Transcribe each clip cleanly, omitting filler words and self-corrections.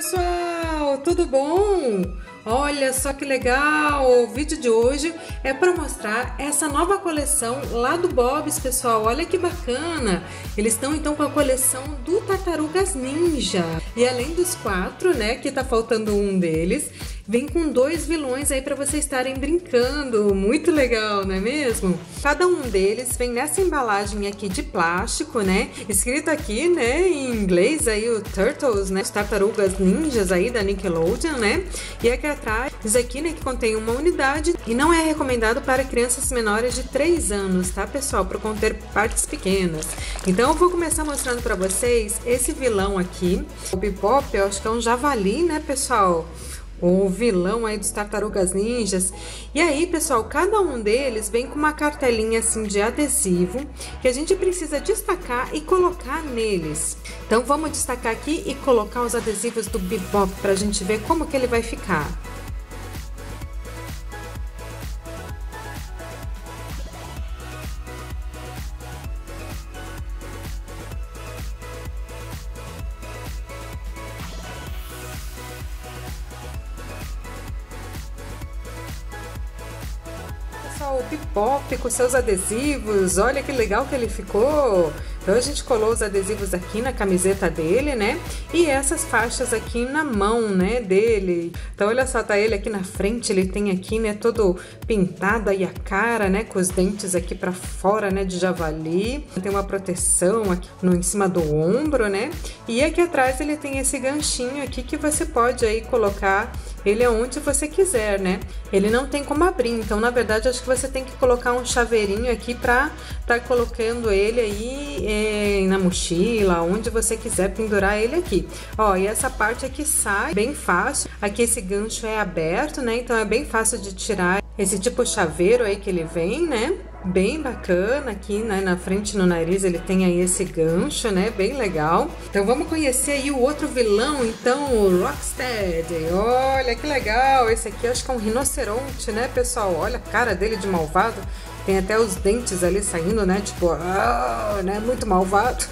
pessoal, tudo bom? Olha só que legal! O vídeo de hoje é para mostrar essa nova coleção lá do Bob's, pessoal. Olha que bacana! Eles estão então com a coleção do Tartarugas Ninja. E além dos 4, né, que tá faltando um deles, vem com 2 vilões aí para vocês estarem brincando. Muito legal, não é mesmo? Cada um deles vem nessa embalagem aqui de plástico, né? Escrito aqui, né, em inglês aí o Turtles, né? Os Tartarugas Ninjas aí da Nickelodeon, né? E aqui atrás, isso aqui, né, que contém uma unidade e não é recomendado para crianças menores de 3 anos, tá, pessoal? Para conter partes pequenas. Então eu vou começar mostrando para vocês esse vilão aqui. O Bebop, eu acho que é um javali, né, pessoal? O vilão aí dos Tartarugas Ninjas. E aí, pessoal, cada um deles vem com uma cartelinha assim de adesivo que a gente precisa destacar e colocar neles. Então vamos destacar aqui e colocar os adesivos do Bebop pra gente ver como que ele vai ficar. O Bebop com seus adesivos, olha que legal que ele ficou. Então a gente colou os adesivos aqui na camiseta dele, né? E essas faixas aqui na mão, né, dele. Então olha só, tá ele aqui na frente, ele tem aqui, né, todo pintado aí a cara, né, com os dentes aqui pra fora, né, de javali. Tem uma proteção aqui em cima do ombro, né? E aqui atrás ele tem esse ganchinho aqui que você pode aí colocar ele aonde você quiser, né? Ele não tem como abrir, então na verdade acho que você tem que colocar um chaveirinho aqui pra tá colocando ele aí na mochila, onde você quiser pendurar ele aqui. Ó, e essa parte aqui sai bem fácil, aqui esse gancho é aberto, né? Então é bem fácil de tirar esse tipo de chaveiro aí que ele vem, né? Bem bacana aqui, né, na frente no nariz ele tem aí esse gancho, né, bem legal. Então vamos conhecer aí o outro vilão, então, o Rocksteady. Olha que legal, esse aqui acho que é um rinoceronte, né, pessoal? Olha a cara dele de malvado, tem até os dentes ali saindo, né, tipo, oh, né, muito malvado.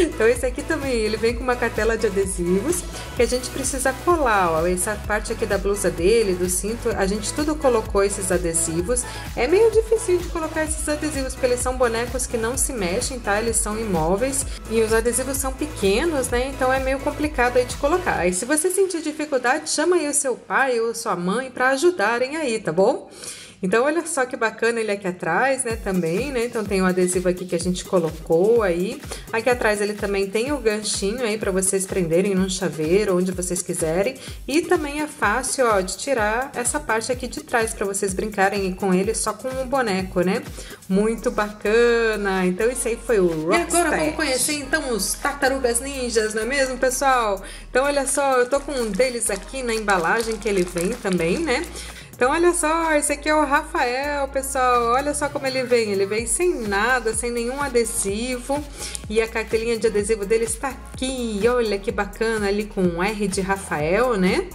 Então esse aqui também, ele vem com uma cartela de adesivos que a gente precisa colar, ó, essa parte aqui da blusa dele, do cinto, a gente tudo colocou esses adesivos. É meio difícil de colocar esses adesivos, porque eles são bonecos que não se mexem, tá? Eles são imóveis e os adesivos são pequenos, né? Então é meio complicado aí de colocar. Aí se você sentir dificuldade, chama aí o seu pai ou sua mãe para ajudarem aí, tá bom? Então olha só que bacana ele aqui atrás, né, também, né? Então tem um adesivo aqui que a gente colocou aí. Aqui atrás ele também tem o ganchinho aí para vocês prenderem num chaveiro, onde vocês quiserem. E também é fácil, ó, de tirar essa parte aqui de trás para vocês brincarem com ele só com um boneco, né? Muito bacana! Então isso aí foi o Rocksteady. E agora vamos conhecer então os Tartarugas Ninjas, não é mesmo, pessoal? Então olha só, eu tô com um deles aqui na embalagem que ele vem também, né? Então olha só, esse aqui é o Rafael, pessoal, olha só como ele vem sem nada, sem nenhum adesivo, e a cartelinha de adesivo dele está aqui, olha que bacana, ali com um R de Rafael, né,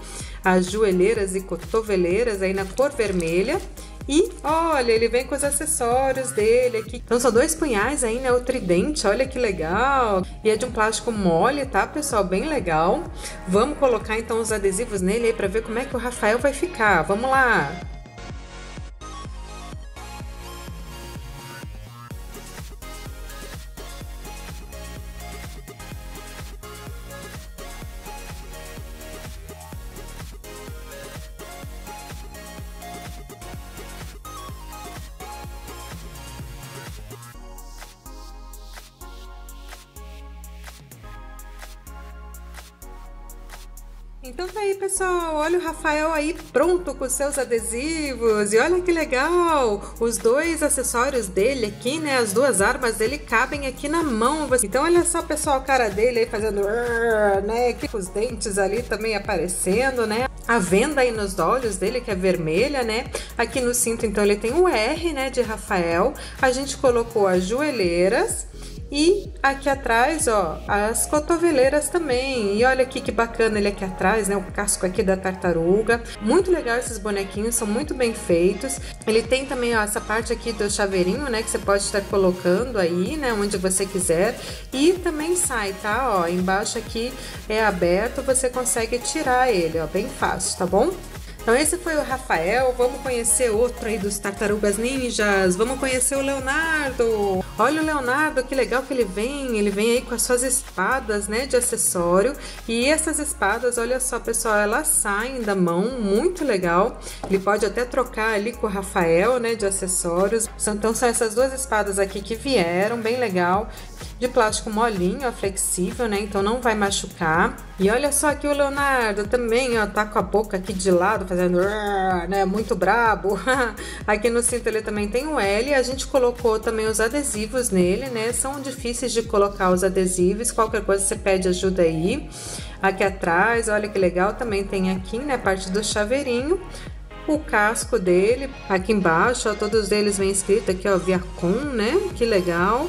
as joelheiras e cotoveleiras aí na cor vermelha. E olha, ele vem com os acessórios dele aqui. Então são 2 punhais aí, né? O tridente, olha que legal. E é de um plástico mole, tá, pessoal? Bem legal. Vamos colocar então os adesivos nele aí pra ver como é que o Rafael vai ficar. Vamos lá! Então tá aí, pessoal, olha o Rafael aí pronto com seus adesivos e olha que legal, os 2 acessórios dele aqui, né, as 2 armas dele cabem aqui na mão. Então olha só, pessoal, a cara dele aí fazendo, né, aqui com os dentes ali também aparecendo, né, a venda aí nos olhos dele que é vermelha, né, aqui no cinto então ele tem um R, né, de Rafael, a gente colocou as joelheiras E aqui atrás, ó, as cotoveleiras também. E olha aqui que bacana ele aqui atrás, né? O casco aqui da tartaruga. Muito legal esses bonequinhos, são muito bem feitos. Ele tem também, ó, essa parte aqui do chaveirinho, né? Que você pode estar colocando aí, né? Onde você quiser. E também sai, tá? Ó, embaixo aqui é aberto, você consegue tirar ele, ó, bem fácil, tá bom? Então esse foi o Rafael, vamos conhecer outro aí dos Tartarugas Ninjas, vamos conhecer o Leonardo. Olha o Leonardo, que legal que ele vem aí com as suas espadas, né, de acessório. E essas espadas, olha só pessoal, elas saem da mão, muito legal. Ele pode até trocar ali com o Rafael, né, de acessórios. Então são essas duas espadas aqui que vieram, bem legal. De plástico molinho, ó, flexível, né? Então não vai machucar. E olha só aqui o Leonardo também, ó, tá com a boca aqui de lado, fazendo, né? Muito brabo. Aqui no cinto ele também tem o L. A gente colocou também os adesivos nele, né? São difíceis de colocar os adesivos. Qualquer coisa você pede ajuda aí. Aqui atrás, olha que legal, também tem aqui, né? Parte do chaveirinho. O casco dele. Aqui embaixo, ó, todos eles vem escrito aqui, ó, Viacom, né? Que legal.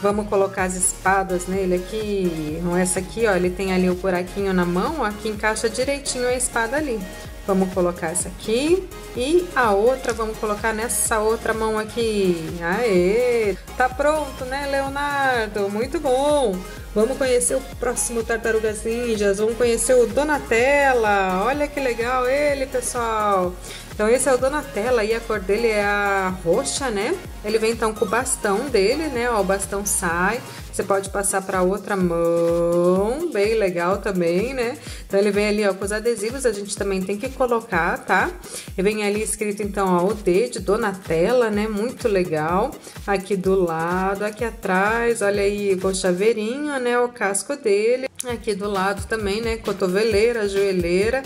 Vamos colocar as espadas nele aqui, essa aqui, ó, ele tem ali o buraquinho na mão, ó, que encaixa direitinho a espada ali. Vamos colocar essa aqui e a outra, vamos colocar nessa outra mão aqui. Aê! Tá pronto, né, Leonardo? Muito bom! Vamos conhecer o próximo Tartarugas Ninjas, vamos conhecer o Donatello. Olha que legal ele, pessoal! Então esse é o Donatello e a cor dele é a roxa, né? Ele vem então com o bastão dele, né? Ó, o bastão sai, você pode passar para outra mão, bem legal também, né? Então ele vem ali, ó, com os adesivos, a gente também tem que colocar, tá? E vem ali escrito então, ó, o D de Donatello, né? Muito legal. Aqui do lado, aqui atrás, olha aí com o chaveirinho, né? O casco dele. Aqui do lado também, né? Cotoveleira, joelheira.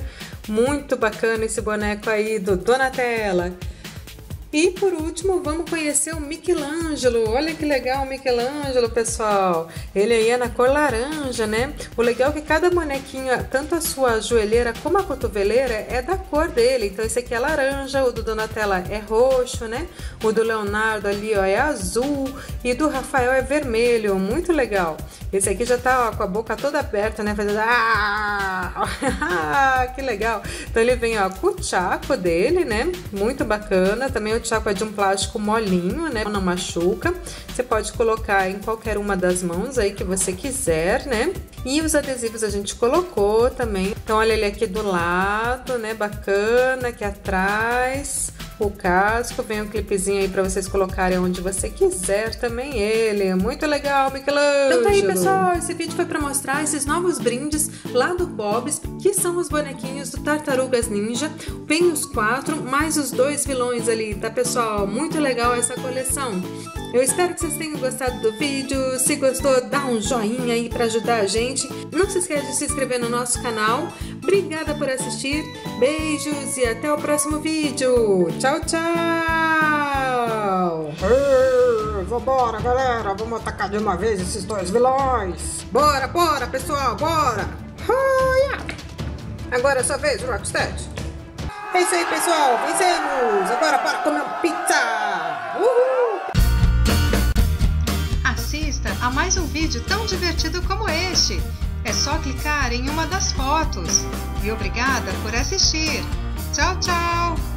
Muito bacana esse boneco aí do Donatello. E por último, vamos conhecer o Michelangelo. Olha que legal o Michelangelo, pessoal. Ele aí é na cor laranja, né? O legal é que cada bonequinha, tanto a sua joelheira como a cotoveleira, é da cor dele. Então esse aqui é laranja, o do Donatello é roxo, né? O do Leonardo ali, ó, é azul. E do Rafael é vermelho. Muito legal. Esse aqui já tá, ó, com a boca toda aberta, né? Fazendo... Que legal. Então ele vem, ó, com o tchaco dele, né? Muito bacana. Também o tchaco é de um plástico molinho, né? Não machuca. Você pode colocar em qualquer uma das mãos aí que você quiser, né? E os adesivos a gente colocou também. Então olha ele aqui do lado, né? Bacana. Aqui atrás... O casco, vem um clipezinho aí pra vocês colocarem onde você quiser também ele. Muito legal, Michelangelo! Então tá aí, pessoal, esse vídeo foi pra mostrar esses novos brindes lá do Bob's, que são os bonequinhos do Tartarugas Ninja. Vem os 4, mais os 2 vilões ali, tá, pessoal? Muito legal essa coleção. Eu espero que vocês tenham gostado do vídeo. Se gostou, dá um joinha aí pra ajudar a gente. Não se esquece de se inscrever no nosso canal. Obrigada por assistir. Beijos e até o próximo vídeo. Tchau, tchau! Ei, vambora, galera! Vamos atacar de uma vez esses 2 vilões! Bora, bora, pessoal! Bora! Agora é sua vez, Rocksteady! É isso aí, pessoal! Vencemos! Agora para comer uma pizza! Uhul! Assista a mais um vídeo tão divertido como este! É só clicar em uma das fotos! E obrigada por assistir! Tchau, tchau!